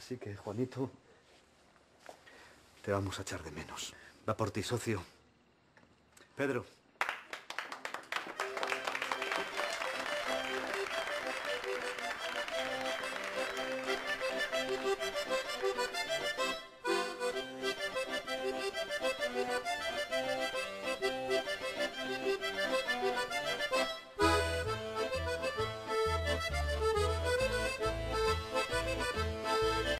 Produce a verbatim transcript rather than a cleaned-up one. Así que, Juanito, te vamos a echar de menos. Va por ti, socio. Pedro.